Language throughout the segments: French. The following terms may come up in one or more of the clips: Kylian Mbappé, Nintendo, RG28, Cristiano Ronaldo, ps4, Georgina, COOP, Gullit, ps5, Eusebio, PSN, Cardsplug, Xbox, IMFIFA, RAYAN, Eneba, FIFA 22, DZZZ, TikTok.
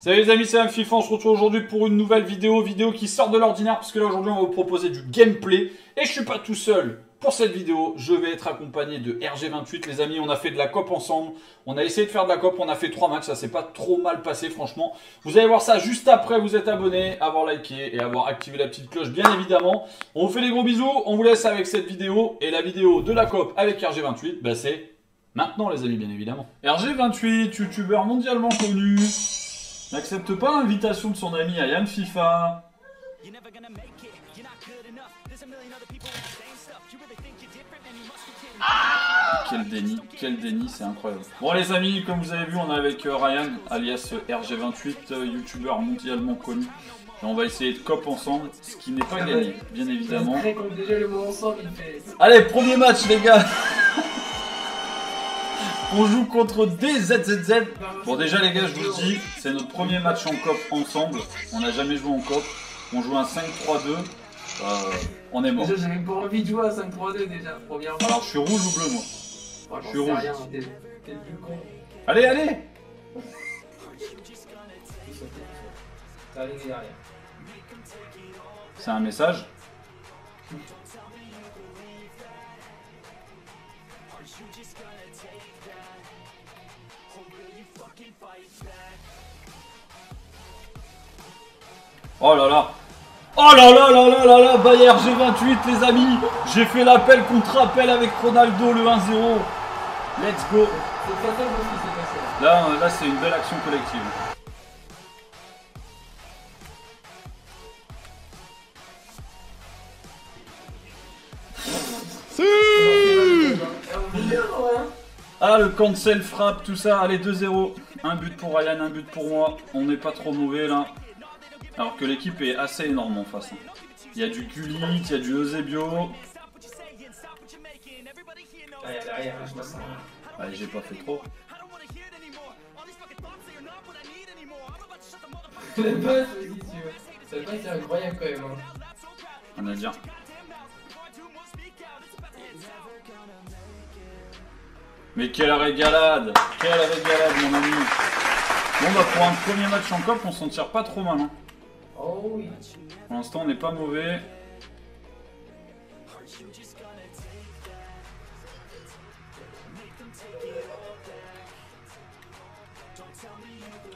Salut les amis, c'est IMFIFA, on se retrouve aujourd'hui pour une nouvelle vidéo qui sort de l'ordinaire, parce que là aujourd'hui on va vous proposer du gameplay, et je suis pas tout seul pour cette vidéo, je vais être accompagné de RG28 les amis, on a fait de la COP ensemble, on a essayé de faire de la COP, on a fait 3 matchs, ça s'est pas trop mal passé franchement, vous allez voir ça juste après, vous êtes abonné, avoir liké et avoir activé la petite cloche bien évidemment, on vous fait des gros bisous, on vous laisse avec cette vidéo, et la vidéo de la COP avec RG28, bah c'est maintenant les amis bien évidemment. RG28, youtubeur mondialement connu, n'accepte pas l'invitation de son ami à IMFIFA. Quel déni, c'est incroyable. Bon les amis, comme vous avez vu, on est avec Ryan, alias RG28, youtubeur mondialement connu. Et on va essayer de cop ensemble, ce qui n'est pas gagné, bien évidemment. Allez, premier match les gars. On joue contre DZZZ. Bon déjà les gars, je vous le dis, c'est notre premier match en COP ensemble. On n'a jamais joué en COP. On joue un 5-3-2. On est mort. Déjà j'avais pas envie de jouer à 5-3-2 déjà. Premièrement. Alors je suis rouge ou bleu moi? Enfin, je suis rouge. Rien, t'es le plus con. Allez. C'est un message. Oh là là, Bayer G28 les amis, j'ai fait l'appel contre appel avec Ronaldo, le 1-0. Let's go. Là c'est une belle action collective. Ah le cancel frappe tout ça, allez 2-0. Un but pour Ryan, un but pour moi. On n'est pas trop mauvais là. Alors que l'équipe est assez énorme en face. Il y a du Gullit, il y a du Eusebio. Allez, j'ai pas fait trop. C'est incroyable quand même. On a bien. Mais quelle régalade mon ami. Bon bah pour un premier match en COP on s'en tire pas trop mal hein. Oh oui. Pour l'instant on n'est pas mauvais.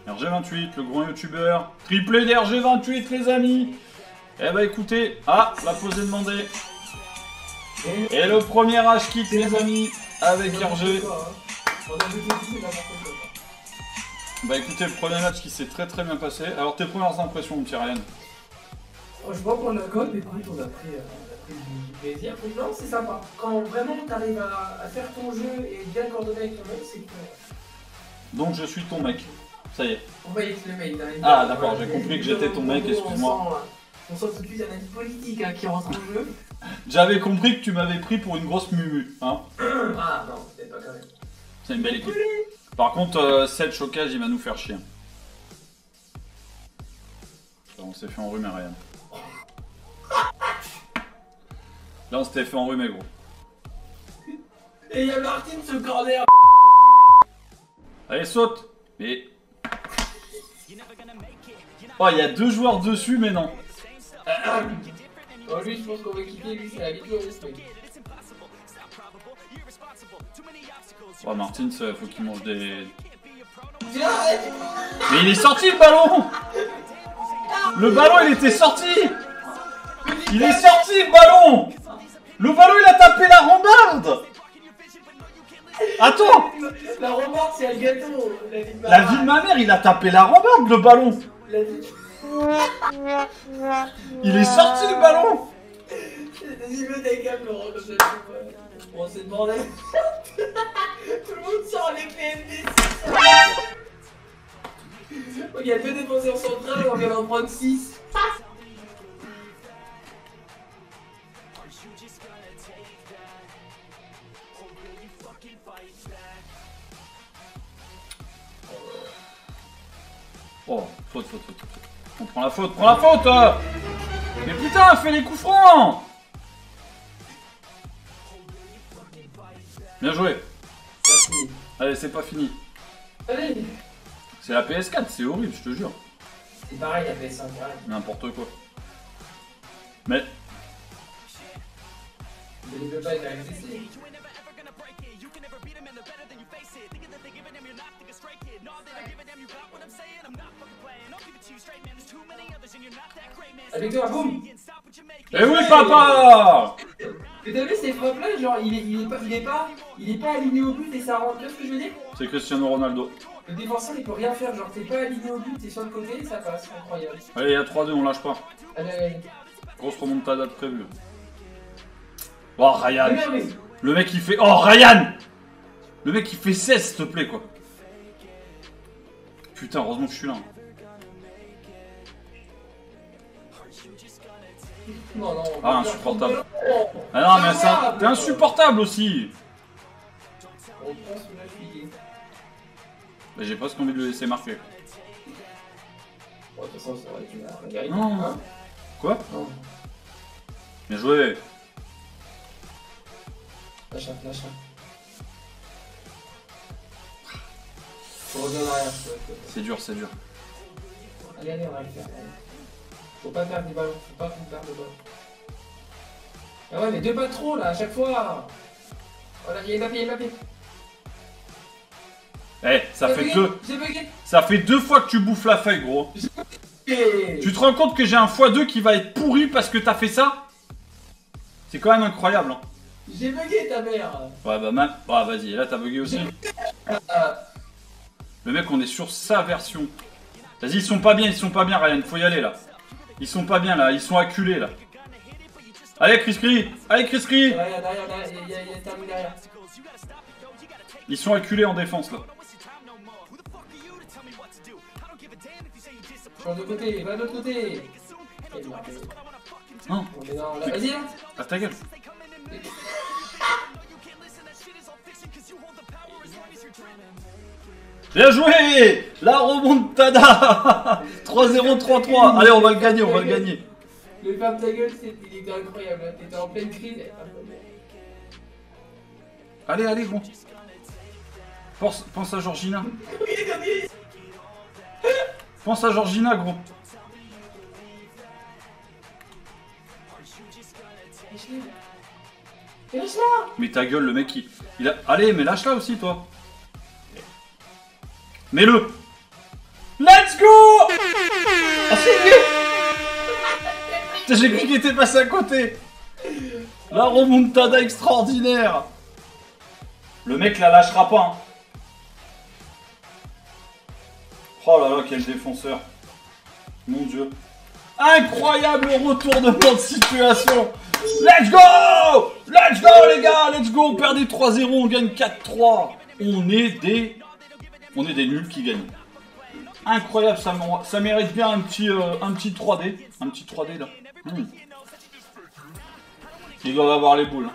RG28, le grand youtubeur. Triplé d'RG28 les amis. Eh bah écoutez, ah la pause est demandée. Et le premier âge quitte les amis. Avec RG. Bah écoutez, le premier match qui s'est très bien passé. Alors tes premières impressions mon petit Ryan? Je vois qu'on a code, mais par contre on a pris du plaisir. Non, c'est sympa. Quand vraiment t'arrives à faire ton jeu et bien coordonner avec ton mec, c'est que... Donc je suis ton mec, ça y est. On va y être le mec. Ah d'accord, j'ai compris que j'étais ton mec, excuse-moi. On sent tout de suite un avis politique qui rentre en jeu. J'avais compris que tu m'avais pris pour une grosse mumu, hein. Ah non, peut-être pas quand même. C'est une belle équipe. Par contre, 7 chocages, il va nous faire chier. On s'est fait enrhumer, Ryan. Là, on s'était fait enrhumer, gros. Et il y a Martine, ce corner. Allez, saute. Mais... Oh, il y a deux joueurs dessus, mais non. Bon, lui, je pense qu'on va kiffer, lui, c'est la vidéo respect. Oh, Martins, faut qu'il mange des... Mais il est sorti le ballon! Le ballon, il était sorti! Il est sorti le ballon! Le ballon, il a tapé la rambarde! Attends! La rambarde, c'est le gâteau! La vie de ma mère, il a tapé la rambarde, le ballon! Il est sorti le ballon! Il veut des câbles, Laurent, comme ça. Bon, c'est le bordel. Tout le monde sort les PMD. Il y a deux défenseurs centrales, on vient d'en prendre 6. Oh, faute. On prend la faute, Mais putain, fais les coups francs. Bien joué. Allez, c'est pas fini. Allez. C'est la PS4, c'est horrible, je te jure. C'est pareil la PS5. N'importe quoi. Mais... il peut pas être agressé. Avec toi, boum. Eh oui, papa. Mais t'as vu ces frappes là, genre il est pas aligné au but et ça rentre, tu vois ce que je veux dire? C'est Cristiano Ronaldo. Le défenseur il peut rien faire, genre t'es pas aligné au but, t'es sur le côté et ça passe, c'est incroyable. Allez, il y a 3-2, on lâche pas. Allez, allez. Grosse remontada de prévu. Oh Ryan, mais... le mec il fait... Oh Ryan, le mec il fait 16 s'il te plaît quoi. Putain, heureusement que je suis là. Non, non, ah insupportable. Ah non mais ça... T'es insupportable aussi. Bah j'ai presque envie de le laisser marquer. Non. Quoi? Bien joué. Lâche un, lâche un. Reviens en arrière. C'est dur, c'est dur. Allez, allez, on va le faire. Faut pas perdre des ballons, faut pas qu'on perde le ballon. Ah ouais, mais deux pas trop là, à chaque fois. Voilà, il y a Mbappé, il y a Mbappé. Eh, ça fait bugué, deux. J'ai bugué. Ça fait deux fois que tu bouffes la feuille, gros. Tu te rends compte que j'ai un x2 qui va être pourri parce que t'as fait ça? C'est quand même incroyable, hein. J'ai bugué ta mère. Ouais bah même. Ouais vas-y, là t'as bugué aussi. Le mec on est sur sa version. Vas-y, ils sont pas bien Ryan, faut y aller là. Ils sont pas bien là, ils sont acculés là. Allez Cris-Cri, allez Cris-Cri. Ils sont acculés en défense là. Change de côté, va de l'autre côté. Non, vas-y. Ah ta gueule. Bien joué! La remontada! 3-0-3-3. Allez, on va le gagner, on va le gagner. Le ferme ta gueule, il était incroyable. T'étais en pleine crise. Allez, allez, bon. Pense à Georgina. Pense à Georgina, gros. Mais ta gueule, le mec, il a... Allez, mais lâche-la aussi, toi. Mets-le. Let's go. Ah, c'est j'ai cru qu'il était passé à côté. La remontada extraordinaire. Le mec la lâchera pas. Hein. Oh là là, quel défenseur. Mon Dieu. Incroyable retournement de situation. Let's go. Let's go les gars, let's go, on perd des 3-0, on gagne 4-3. On est des nuls qui gagnent. Incroyable, ça mérite bien un petit 3D. Un petit 3D là. Ils doivent avoir les boules.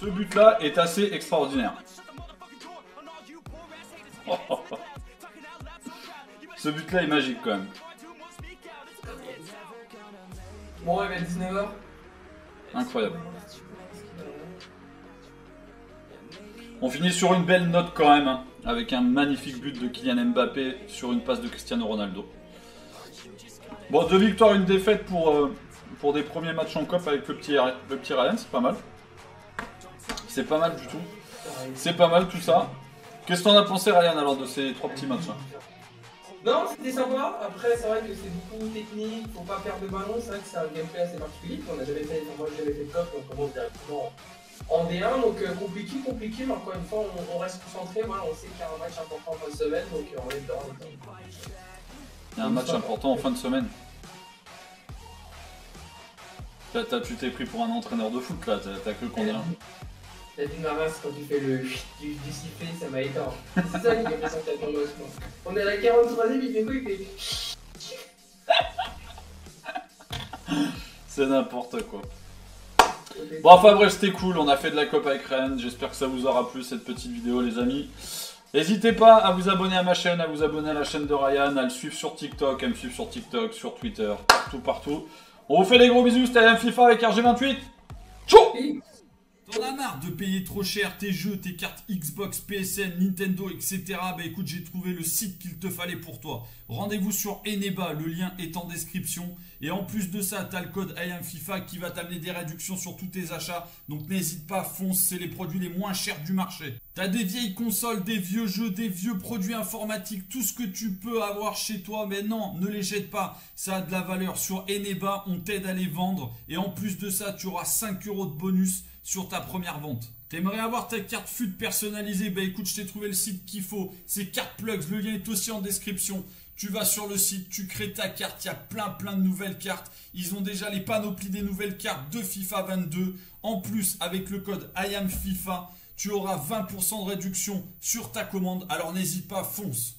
Ce but là est assez extraordinaire. Oh, oh, oh. Ce but là est magique quand même. Bon, il va être 19h. Incroyable. On finit sur une belle note quand même, hein, avec un magnifique but de Kylian Mbappé sur une passe de Cristiano Ronaldo. Bon, 2 victoires, 1 défaite pour des premiers matchs en Coupe avec le petit Ryan, c'est pas mal. C'est pas mal du tout. C'est pas mal tout ça. Qu'est-ce que t'en as pensé Ryan alors de ces 3 petits matchs là? Non, c'était sympa. Après, c'est vrai que c'est beaucoup technique, faut pas perdre de ballon. C'est vrai que c'est un gameplay assez particulier. On n'a jamais fait, moi j'avais fait top, on commence directement en D1. Donc compliqué, compliqué. Mais encore une fois, on reste concentré. Voilà, on sait qu'il y a un match important en fin de semaine, donc on est dedans. Il y a un match important en fin de semaine. Tu t'es pris pour un entraîneur de foot là. T'as cru qu'on est un. T'as vu ma race quand tu fais le du sifflet, ça m'a éteint. C'est ça qui m'a fait sentir ton gosse, moi. On est à la 43ème, il fait quoi? Il fait... C'est n'importe quoi. Bon, enfin bref, c'était cool, on a fait de la Coupe avec Rennes. J'espère que ça vous aura plu cette petite vidéo, les amis. N'hésitez pas à vous abonner à ma chaîne, à vous abonner à la chaîne de Ryan, à le suivre sur TikTok, à me suivre sur TikTok, sur Twitter, partout, partout. On vous fait des gros bisous, c'était IMFIFA avec RG28. Ciao. marre de payer trop cher tes jeux, tes cartes Xbox, PSN, Nintendo, etc. Bah écoute, j'ai trouvé le site qu'il te fallait pour toi. Rendez-vous sur Eneba, le lien est en description. Et en plus de ça, tu as le code IMFIFA qui va t'amener des réductions sur tous tes achats. Donc n'hésite pas, fonce, c'est les produits les moins chers du marché. T'as des vieilles consoles, des vieux jeux, des vieux produits informatiques, tout ce que tu peux avoir chez toi, mais non, ne les jette pas, ça a de la valeur. Sur Eneba, on t'aide à les vendre et en plus de ça, tu auras 5 € de bonus sur ta première vente. T'aimerais avoir ta carte FUT personnalisée? Bah écoute, je t'ai trouvé le site qu'il faut, c'est Cardsplug, le lien est aussi en description. Tu vas sur le site, tu crées ta carte, il y a plein de nouvelles cartes. Ils ont déjà les panoplies des nouvelles cartes de FIFA 22. En plus, avec le code IAMFIFA, tu auras 20% de réduction sur ta commande. Alors n'hésite pas, fonce.